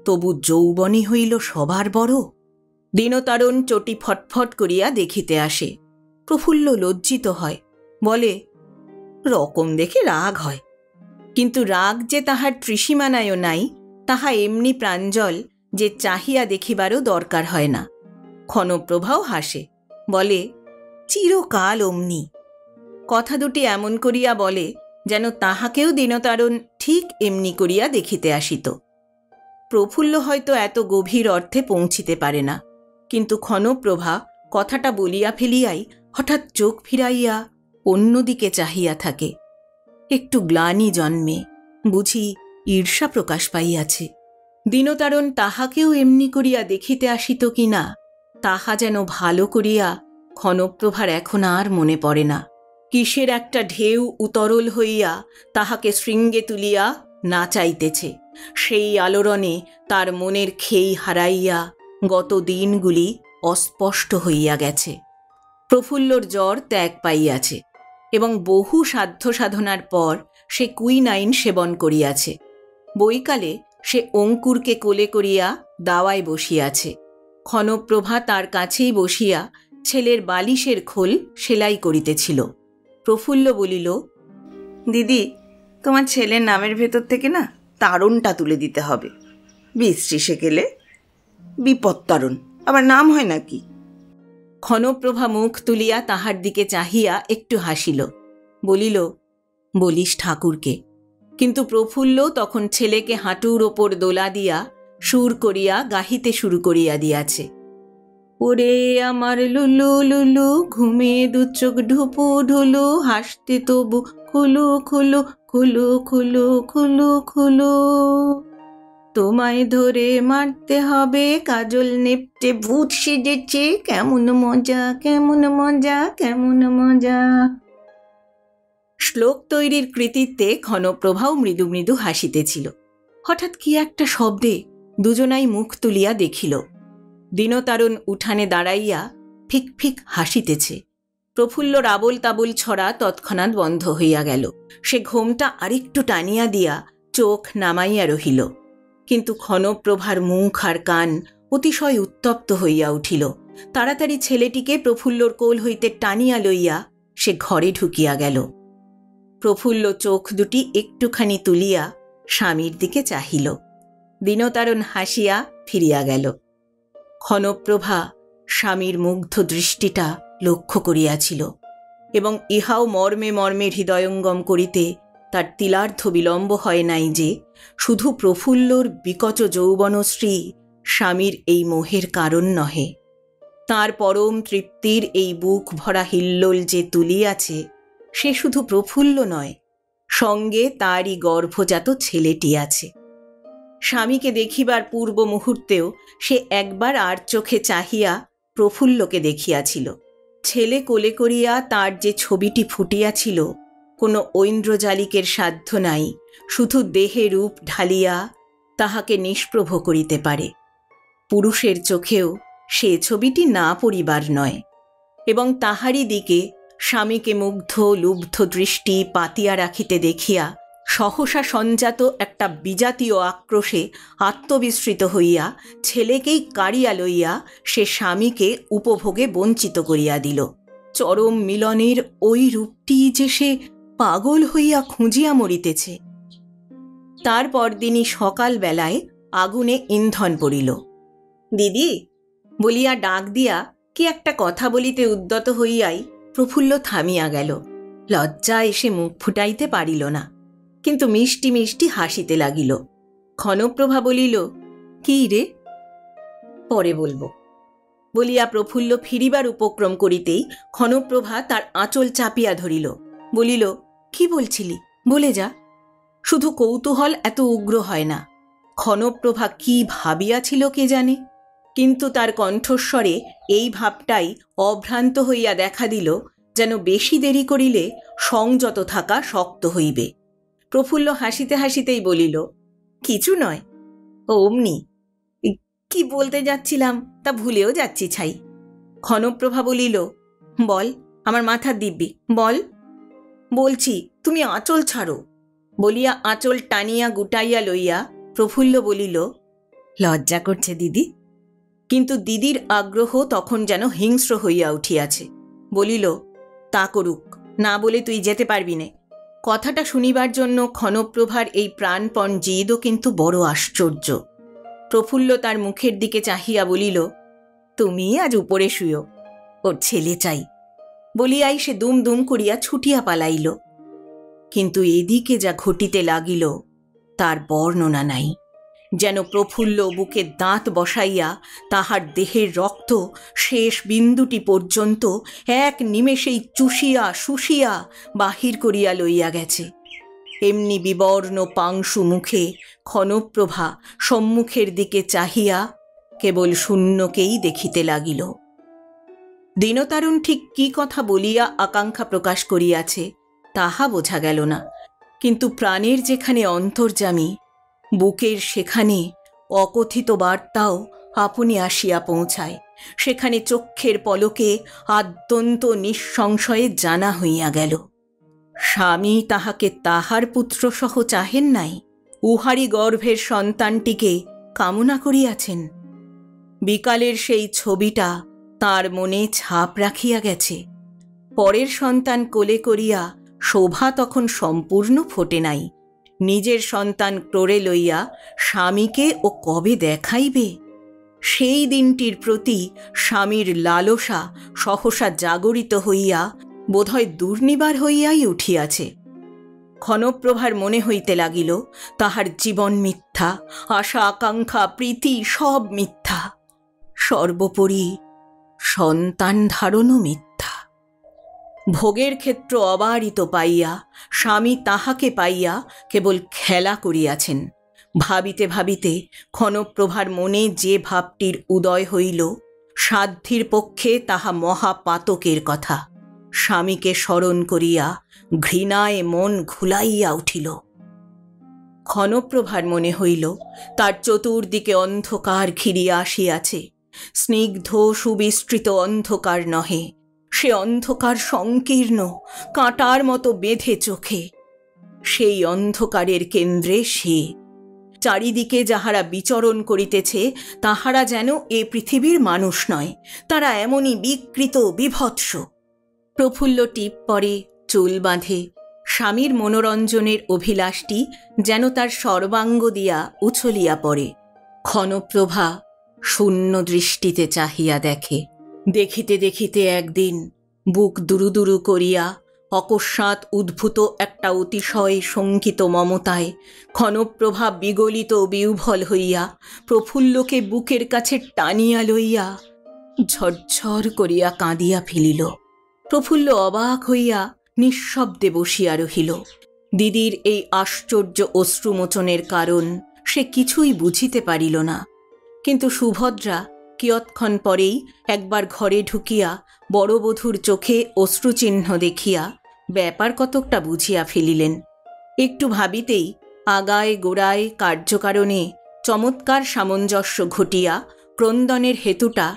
তবু যৌবনই হইল সবার বড়। দিনতারণ চটি ফটফট করিয়া দেখিতে আসে। প্রফুল্ল লজ্জিত হয়, বলে, রকম দেখে রাগ হয়। কিন্তু রাগ যে তাহার ত্রিসীমানায়ও নাই তাহা এমনি প্রাঞ্জল যে চাহিয়া দেখিবারও দরকার হয় না। ক্ষণপ্রভাও হাসে, বলে, চিরকাল অমনি। কথা দুটি এমন করিয়া বলে যেন তাহাকেও দিনতারণ ঠিক এমনি করিয়া দেখিতে আসিত। প্রফুল্ল হয়তো এত গভীর অর্থে পৌঁছিতে পারে না, কিন্তু ক্ষণপ্রভা কথাটা বলিয়া ফেলিয়াই হঠাৎ চোখ ফিরাইয়া ও অন্যদিকে চাহিয়া থাকে। একটু গ্লানি জন্মে, বুঝি ঈর্ষা প্রকাশ পাইয়াছে। দিনতারণ তাহাকেও এমনি করিয়া দেখিতে আসিত কিনা তাহা যেন ভালো করিয়া ক্ষণপ্রভার এখন আর মনে পড়ে না। কিসের একটা ঢেউ উতরল হইয়া তাহাকে শৃঙ্গে তুলিয়া নাচাইতেছে, সেই আলোড়নে তার মনের খেই হারাইয়া গত দিনগুলি অস্পষ্ট হইয়া গেছে। প্রফুল্লর জ্বর ত্যাগ পাইয়াছে এবং বহু সাধ্য সাধনার পর সে কুইনাইন সেবন করিয়াছে। বৈকালে সে অঙ্কুরকে কোলে করিয়া দাওয়ায় বসিয়াছে। ক্ষণপ্রভা তার কাছেই বসিয়া ছেলের বালিশের খোল সেলাই করিতেছিল। প্রফুল্ল বলিল, দিদি, তোমার ছেলের নামের ভেতর থেকে না তারণটা তুলে দিতে হবে। বৃষ্টি সে গেলে বিপদ তারণ আবার নাম হয় নাকি? ক্ষণপ্রভা মুখ তুলিয়া তাহার দিকে চাহিয়া একটু হাসিল, বলিল, বলিস ঠাকুরকে। কিন্তু প্রফুল্ল তখন ছেলেকে হাঁটুর ওপর দোলা দিয়া সুর করিয়া গাহিতে শুরু করিয়া দিয়াছে। ওরে আমার লুলু লুলু ঘুমে দু চোখ ঢুপু ঢুলু হাসতে তবু খুলু খুলু খুলু খুলু খুলু খুলু তোমায় ধরে মারতে হবে কাজল নেপটে ভূত সেজেছে কেমন মজা কেমন মজা কেমন মজা। শ্লোক তৈরির কৃতিত্বে ক্ষণপ্রভাও মৃদু মৃদু হাসিতেছিল। হঠাৎ কি একটা শব্দে দুজনাই মুখ তুলিয়া দেখিল। দিনতারণ উঠানে দাঁড়াইয়া ফিক ফিক হাসিতেছে। প্রফুল্লর আবল তাবল ছড়া তৎক্ষণাৎ বন্ধ হইয়া গেল। সে ঘোমটা আরেকটু টানিয়া দিয়া চোখ নামাইয়া রহিল। কিন্তু ক্ষণপ্রভার মুখ আর কান অতিশয় উত্তপ্ত হইয়া উঠিল। তাড়াতাড়ি ছেলেটিকে প্রফুল্লর কোল হইতে টানিয়া লইয়া সে ঘরে ঢুকিয়া গেল। প্রফুল্ল চোখ দুটি একটুখানি তুলিয়া স্বামীর দিকে চাহিল। দিনতারণ হাসিয়া ফিরিয়া গেল। ক্ষণপ্রভা স্বামীর মুগ্ধ দৃষ্টিটা লক্ষ্য করিয়াছিল এবং ইহাও মর্মে মর্মে হৃদয়ঙ্গম করিতে তার তিলার্ধ বিলম্ব হয় নাই যে শুধু প্রফুল্লর বিকট যৌবনশ্রী স্বামীর এই মোহের কারণ নহে। তাঁর পরম তৃপ্তির এই বুক ভরা হিল্লোল যে তুলিয়াছে সে শুধু প্রফুল্ল নয়, সঙ্গে তারই গর্ভজাত ছেলেটি আছে। স্বামীকে দেখিবার পূর্ব মুহূর্তেও সে একবার আর চোখে চাহিয়া প্রফুল্লকে দেখিয়াছিল। ছেলে কোলে করিয়া তার যে ছবিটি ফুটিয়াছিল কোনো ঐন্দ্রজালিকের সাধ্য নাই শুধু দেহে রূপ ঢালিয়া তাহাকে নিষ্প্রভ করিতে পারে। পুরুষের চোখেও সে ছবিটি না পড়িবার নয় এবং তাহারই দিকে স্বামীকে মুগ্ধ লুব্ধ দৃষ্টি পাতিয়া রাখিতে দেখিয়া সহসা সঞ্জাত একটা বিজাতীয় আক্রোশে আত্মবিস্মৃত হইয়া ছেলেকেই কাড়িয়া লইয়া সে স্বামীকে উপভোগে বঞ্চিত করিয়া দিল। চরম মিলনের ওই রূপটি যে সে পাগল হইয়া খুঁজিয়া মরিতেছে। তারপর দিনই সকালবেলায় আগুনে ইন্ধন পড়িল। দিদি বলিয়া ডাক দিয়া কি একটা কথা বলিতে উদ্যত হইয়াই প্রফুল্ল থামিয়া গেল। লজ্জা এসে মুখ ফুটাইতে পারিল না, কিন্তু মিষ্টি মিষ্টি হাসিতে লাগিল। ক্ষণপ্রভা বলিল, কি রে? পরে বলবো বলিয়া প্রফুল্ল ফিরিবার উপক্রম করিতেই ক্ষণপ্রভা তার আঁচল চাপিয়া ধরিল, বলিল, কি বলছিলি? বলে যা। শুধু কৌতূহল এত উগ্র হয় না। ক্ষণপ্রভা কি ভাবিয়াছিল কে জানে, কিন্তু তার কণ্ঠস্বরে এই ভাবটাই অভ্রান্ত হইয়া দেখা দিল যেন বেশি দেরি করিলে সংযত থাকা শক্ত হইবে। প্রফুল্ল হাসিতে হাসিতেই বলিল, কিছু নয়, ও অমনি। কি বলতে যাচ্ছিলাম তা ভুলেও যাচ্ছি ছাই। ক্ষণপ্রভা বলিল, বল, আমার মাথা দিব্যি, বল। বলছি তুমি আঁচল ছাড়ো। বলিয়া আঁচল টানিয়া গুটাইয়া লইয়া প্রফুল্ল বলিল, লজ্জা করছে দিদি। কিন্তু দিদির আগ্রহ তখন যেন হিংস্র হইয়া উঠিয়াছে। বলিল, তা করুক, না বলে তুই যেতে পারবি নে। কথাটা শুনিবার জন্য ক্ষণপ্রভার এই প্রাণপণ জিদও কিন্তু বড় আশ্চর্য। প্রফুল্ল তার মুখের দিকে চাহিয়া বলিল, তুমি আজ উপরে শুয়ো, ওর ছেলে চাই। বলিয়াই সে দুম দুম করিয়া ছুটিয়া পালাইল। কিন্তু এদিকে যা ঘটিতে লাগিল তার বর্ণনা নাই। जेन प्रफुल्ल बुके दाँत बसाइया ताहार देहेर रक्त शेष बिंदुटी पर्यन्त एक निमेषेई चुषिया शुषिया बाहिर करिया लइया गेछे। एमनी विवर्ण पांशु मुखे क्षणप्रभा सम्मुखेर दिके चाहिया केवल शून्यकेई देखिते लागिल। दीनतारुण ठीक की कथा बलिया आकांक्षा प्रकाश करियाछे ताहा बोझा गेल ना, किन्तु प्राणेर जेखाने अंतर्जामी बुकेर सेखाने अकथित बार्ताओ आपनि आसिया पौंछाय। सेखाने चक्षेर पलके आद्यन्त निःसंशये जाना हइया गेल स्वामी ताहाके ताहार पुत्र सह चाहेन नाई, उहारी गर्भेर सन्तानटिके कामना करियाछेन। बिकालेर सेई छबिटा तार मने छाप राखिया गेछे। परेर सन्तान कोले करिया शोभा तखन सम्पूर्ण फोटे नाई। निजेर सन्तान क्रोड़े लइया स्वामीके ओ कबे देखाइबे? सेई दिनटिर प्रति स्वामीर लालसा सहसा जागरित हइया बोधहय दुर्निवार हइयाई उठियाछे। क्षणप्रभार मने हइते लागिल ताहार जीवन मिथ्या, आशा आकांक्षा प्रीति सब मिथ्या, सर्वोपरि सन्तान धारणो मिथ्या। भोगेर क्षेत्र अबारित पाइया स्वामी ताहाके पाइया केवल खेला करियाछेन। भाविते भाविते क्षणप्रभार मने जे भावटिर उदय हइल साध्येर पक्षे ताहा महापातकेर कथा। स्वामी के स्मरण करिया घृणाय मन घुलाइया उठिल। क्षणप्रभार मने हइल तार चतुर्दिके अंधकार घिरिया आसियाछे। स्निग्ध सुविस्तृत अंधकार नहे, से अंधकार संकीर्ण काँटार मतो बेधे चोखे। सेई अंधकारेर केंद्रे से चारिदिके जाहारा विचरण करितेछे ताहारा जेन ए पृथिवीर मानुष नय, तारा एमनई विकृत बिभत्स। प्रफुल्ल टीप पड़े, चूल बाँधे, स्वामीर मनोरंजनेर अभिलाषटी जेन तार सर्वांग दिया उछलिया पड़े। क्षणप्रभा शून्य दृष्टिते चाहिया देखे। देखिते देखिते एकदिन बुक दुरुदुरु करिया अकस्मात् उद्भूत एक अतिशय शंकित ममताय क्षणप्रभा विगलित बिह्वल हइया प्रफुल्लके बुकेर काछे टानिया लइया झरझर करिया काँदिया फेलिल। प्रफुल्ल अबाक हइया निःशब्दे बसिया रहिल। दिदिर ए आश्चर्य अश्रुमोचनेर कारण से किछुई बुझिते पारिल ना। किन्तु सुभद्रा कियत्क्षण परेई एकबार घरे ढुकिया बड़ बधूर चोखे अश्रुचिह्न देखिया ब्यापार कतकटा बुझिया फेलिलेन। एकटू भाबितेई आगाय गोड़ाय कार्यकारणे चमत्कार सामंजस्य घटिया क्रंदनेर हेतुटा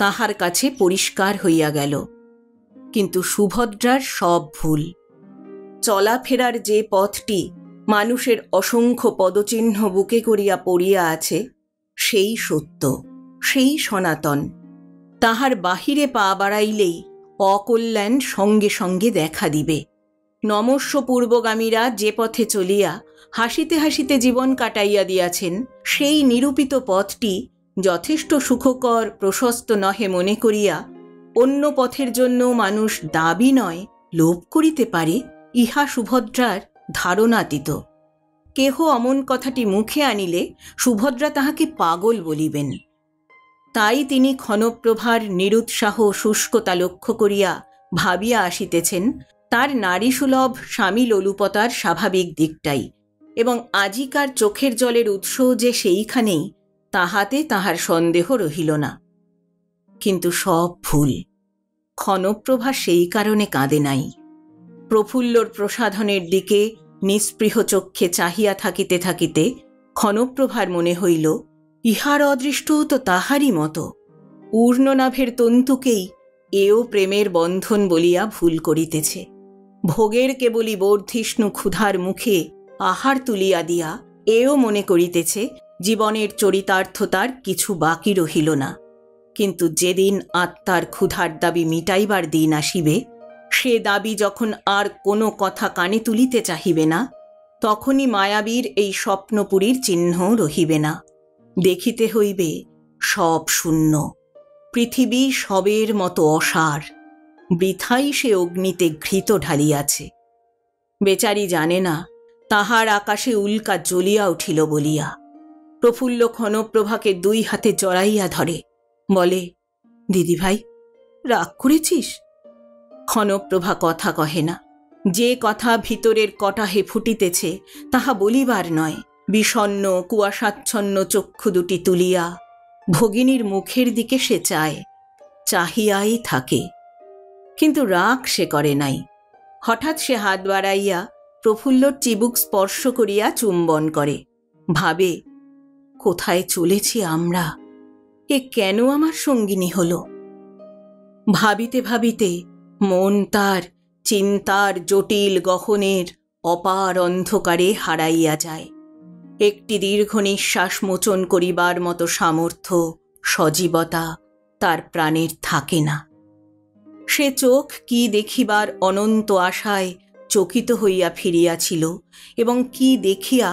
ताहार काछे परिष्कार हइया गेल। किन्तु सुभद्रार सब भूल। चला फेरार जे पथटी मानुषेर असंख्य पदचिह्न बुके करिया पड़िया आछे सेई सत्य, सेई सनातन। ताहार बाहिरे पा बाड़ाइलेई अकल्याण संगे संगे देखा दिबे। नमस्व पूर्वगामीरा जे पथे चलिया हासिते हासिते जीवन काटाइया दियाछेन सेई निरूपित पथटी यथेष्ट सुखकर प्रशस्त नहे मने करिया अन्य पथेर जन्य मानुष दाबी नय लोभ करिते पारे इहा सुभद्रार धारणातीत। केह अमन कथाटी मुखे आनिले सुभद्रा ताहाके पागल बलिबेन। ताई तिनी क्षणप्रभार निरुत्साह शुष्कता लक्ष्य करिया भाबिया आसितेछेन तार नारीसुलभ स्वामी लोलुपतार स्वाभाविक दिकटाई एवं आजिकार चोखेर जलेर उत्स जे सेइखानेई ताहाते ताहार सन्देह रहिल ना। किन्तु सब भूल। क्षणप्रभा सेई कारणे काँदे नाई। प्रफुल्लर प्रसाधनेर दिके निस्पृह चक्षे चाहिया थाकिते थाकिते क्षणप्रभार मने हइल इहार अदृष्ट तो ताहारी मतो। ऊर्णनाभेर तंतुकेई एओ प्रेमेर बंधन बलिया भूल करितेछे। भोगेर केवलई बर्धिष्णु क्षुधार मुखे आहार तुलिया दिया एओ मने करितेछे जीवनेर चरितार्थतार किछु बाकी रहिल ना। किन्तु जेदिन आत्मार क्षुधार दाबी मिटाइबार दिन आसिबे से दाबी जखन आर कोनो कथा काने तुलिते चाहिबे ना तखनी मायाबीर एई स्वप्नपुरीर चिह्न रहिबे ना। देखिते हइबे सब शून्य, पृथिवी सबेर मतो असार, बृथाई से अग्निते घृत ढालियाछे। बेचारी जाने ना ताहार आकाशे उल्का ज्वलिया उठिल बलिया। প্রফুল্ল ক্ষণপ্রভাকে দুই হাতে জড়াইয়া ধরে, বলে, দিদি ভাই রাগ করেছিস? ক্ষণপ্রভা কথা কহে না। যে কথা ভিতরের কটাহে ফুটিতেছে তাহা বলিবার নয়। বিষণ্ন কুয়াশাচ্ছন্ন চক্ষু দুটি তুলিয়া ভগিনীর মুখের দিকে সে চায়, চাহিয়াই থাকে, কিন্তু রাগ সে করে নাই। হঠাৎ সে হাত বাড়াইয়া প্রফুল্লর চিবুক স্পর্শ করিয়া চুম্বন করে, ভাবে, কোথায় চলেছি আমরা, এ কেন আমার সঙ্গিনী হল? ভাবিতে ভাবিতে মন তার চিন্তার জটিল গহনের অপার অন্ধকারে হারাইয়া যায়। একটি দীর্ঘ নিঃশ্বাস মোচন করিবার মতো সামর্থ্য সজীবতা তার প্রাণের থাকে না। সে চোখ কি দেখিবার অনন্ত আশায় চকিত হইয়া ফিরিয়াছিল এবং কি দেখিয়া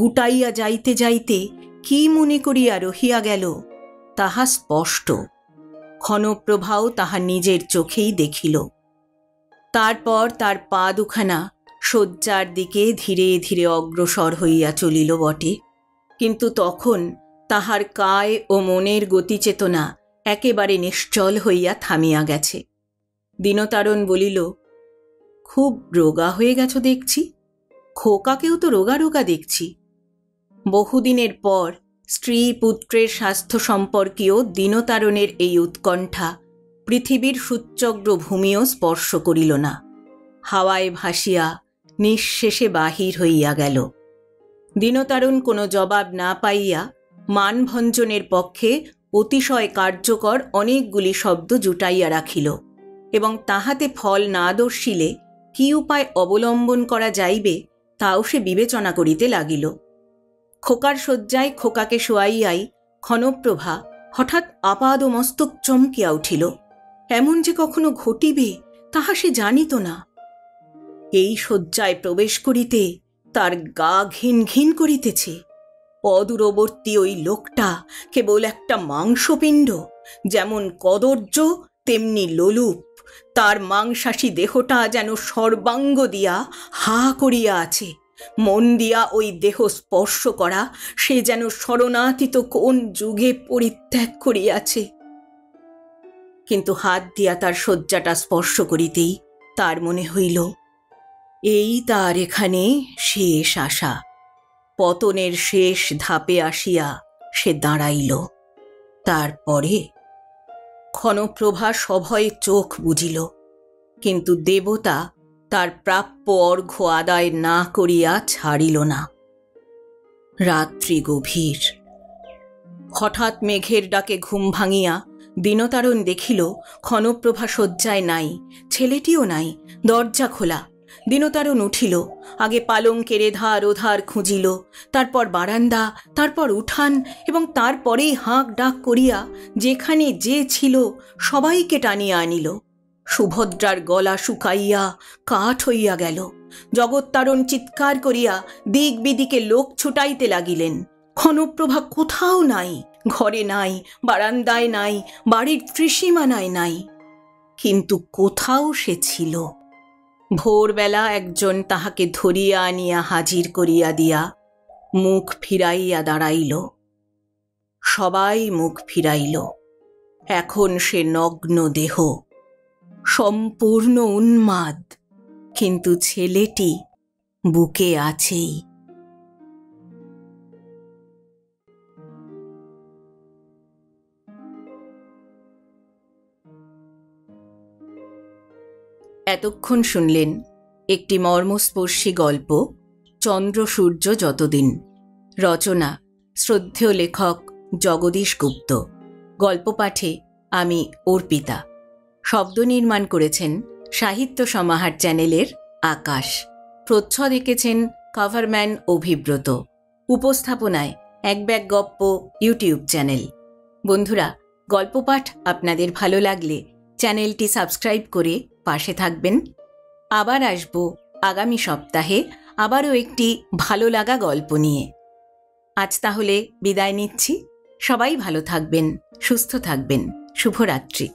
গুটাইয়া যাইতে যাইতে কি মনে করিয়া রহিয়া গেল তাহা স্পষ্ট। ক্ষণপ্রভাও তাহা নিজের চোখেই দেখিল। তারপর তার পা দুখানা শয্যার দিকে ধীরে ধীরে অগ্রসর হইয়া চলিল বটে, কিন্তু তখন তাহার কায় ও মনের গতিচেতনা একেবারে নিশ্চল হইয়া থামিয়া গেছে। দিনতারণ বলিল, খুব রোগা হয়ে গেছ দেখছি, খোকাকেও তো রোগা রোগা দেখছি। বহুদিনের পর স্ত্রী পুত্রের স্বাস্থ্য সম্পর্কীয় দিনতারণের এই উৎকণ্ঠা পৃথিবীর সূচ্যগ্র ভূমিও স্পর্শ করিল না, হাওয়ায় ভাসিয়া নিঃশেষে বাহির হইয়া গেল। দিনতারণ কোনো জবাব না পাইয়া মানভঞ্জনের পক্ষে অতিশয় কার্যকর অনেকগুলি শব্দ জুটাইয়া রাখিল এবং তাহাতে ফল না দর্শিলে কি উপায় অবলম্বন করা যাইবে তাও সে বিবেচনা করিতে লাগিল। খোকার শয্যায় খোকাকে শোয়াইয়াই ক্ষণপ্রভা হঠাৎ আপাদ মস্তক চমকিয়া উঠিল। এমন যে কখনো ঘটিবে তাহা সে জানিত না। এই শয্যায় প্রবেশ করিতে তার গা ঘিন ঘিন করিতেছে। অদূরবর্তী ওই লোকটা কেবল একটা মাংসপিণ্ড, যেমন কদর্য তেমনি লোলুপ। তার মাংসাশী দেহটা যেন সর্বাঙ্গ দিয়া হা করিয়া আছে। মন দিয়া ওই দেহ স্পর্শ করা সে যেন শরণাতীত কোন যুগে পরিত্যাগ করিয়াছে। কিন্তু হাত দিয়া তার শয্যাটা স্পর্শ করিতেই তার মনে হইল, এই তার এখানে শেষ আশা। পতনের শেষ ধাপে আসিয়া সে দাঁড়াইল। তারপরে ক্ষণপ্রভা সভয়ে চোখ বুজিল, কিন্তু দেবতা তার প্রাপ্য অর্ঘ্য আদায় না করিয়া ছাড়িল না। রাত্রি গভীর। হঠাৎ মেঘের ডাকে ঘুম ভাঙিয়া দিনতারণ দেখিল ক্ষণপ্রভা শয্যায় নাই, ছেলেটিও নাই, দরজা খোলা। দিনতারণ উঠিল, আগে পালঙ্কের এধার ওধার খুঁজিল, তারপর বারান্দা, তারপর উঠান এবং তারপরেই হাঁক ডাক করিয়া যেখানে যে ছিল সবাইকে টানিয়া আনিল। সুভদ্রার গলা শুকাইয়া কাঠ হইয়া গেল। জগত্তারণ চিৎকার করিয়া দিক বিদিকে লোক ছুটাইতে লাগিলেন। ক্ষণপ্রভা কোথাও নাই, ঘরে নাই, বারান্দায় নাই, বাড়ির ত্রিসীমানায় নাই, কিন্তু কোথাও সে ছিল। ভোরবেলা একজন তাহাকে ধরিয়া আনিয়া হাজির করিয়া দিয়া মুখ ফিরাইয়া দাঁড়াইল। সবাই মুখ ফিরাইল। এখন সে নগ্ন দেহ, সম্পূর্ণ উন্মাদ, কিন্তু ছেলেটি বুকে আছেই। এতক্ষণ শুনলেন একটি মর্মস্পর্শী গল্প, চন্দ্র সূর্য যতদিন। রচনা শ্রদ্ধেয় লেখক জগদীশ গুপ্ত। গল্প পাঠে আমি অর্পিতা। শব্দ নির্মাণ করেছেন সাহিত্য সমাহার চ্যানেলের আকাশ। প্রচ্ছদ এঁকেছেন কভারম্যান অভিব্রত। উপস্থাপনায় এক ব্যাগ গপ্প ইউটিউব চ্যানেল। বন্ধুরা, গল্প পাঠ আপনাদের ভালো লাগলে চ্যানেলটি সাবস্ক্রাইব করে পাশে থাকবেন। আবার আসব আগামী সপ্তাহে আবারও একটি ভালো লাগা গল্প নিয়ে। আজ তাহলে বিদায় নিচ্ছি। সবাই ভালো থাকবেন, সুস্থ থাকবেন। শুভরাত্রি।